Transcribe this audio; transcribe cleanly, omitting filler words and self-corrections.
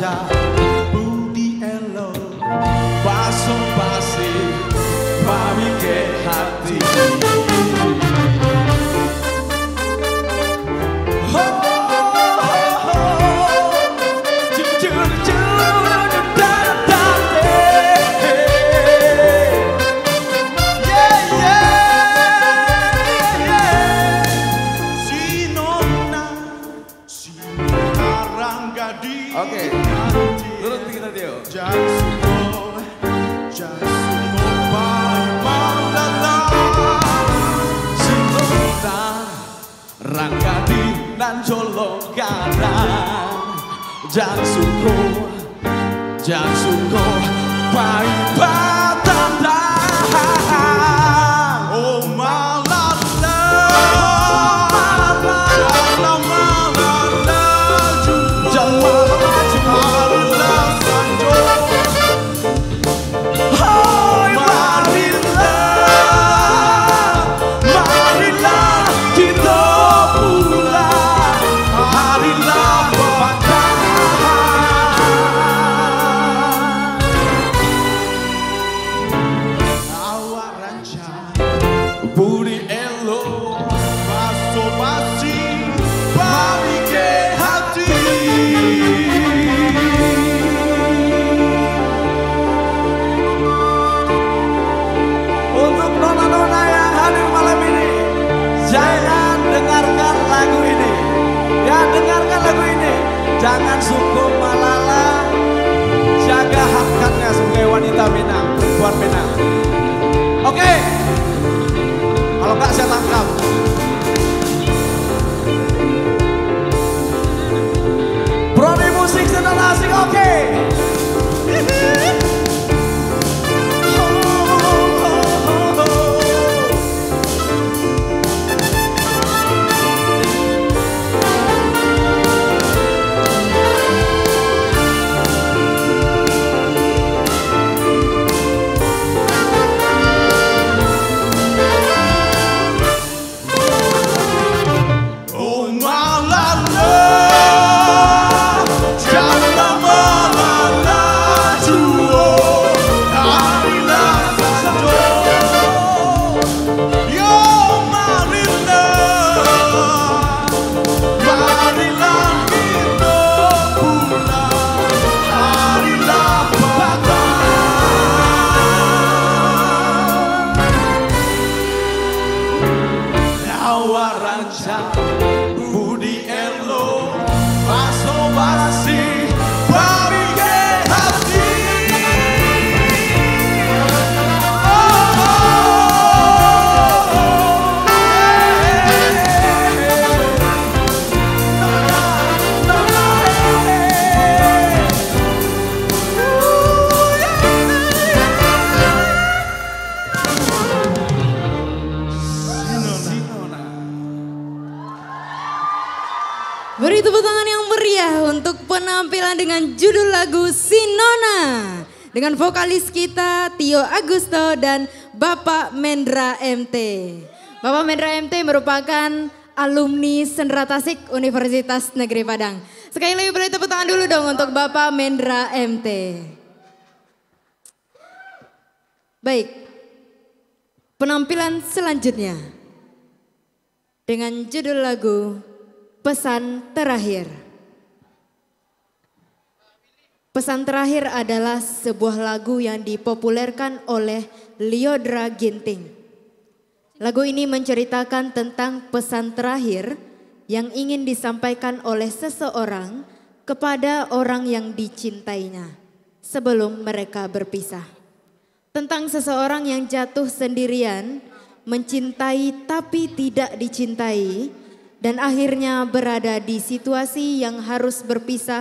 saja budi elo basa-basi pamike hati. Oke, menurut kita Tio. Jangan sungguh malala, jaga haknya sebagai wanita Minang, perempuan Minang. Oke, kalau enggak saya tangkap. Prodi musik senada asik, oke. Budi elo baso-basi pamike hati. Beri tepuk tangan yang meriah untuk penampilan dengan judul lagu Si Nona dengan vokalis kita Tio Agusto dan Bapak Mendra MT. Bapak Mendra MT merupakan alumni Sendera Tasik Universitas Negeri Padang. Sekali lagi beri tepuk tangan dulu dong untuk Bapak Mendra MT. Baik, penampilan selanjutnya dengan judul lagu Pesan terakhir adalah sebuah lagu yang dipopulerkan oleh Lyodra Ginting. Lagu ini menceritakan tentang pesan terakhir yang ingin disampaikan oleh seseorang kepada orang yang dicintainya sebelum mereka berpisah. Tentang seseorang yang jatuh sendirian, mencintai tapi tidak dicintai, dan akhirnya berada di situasi yang harus berpisah.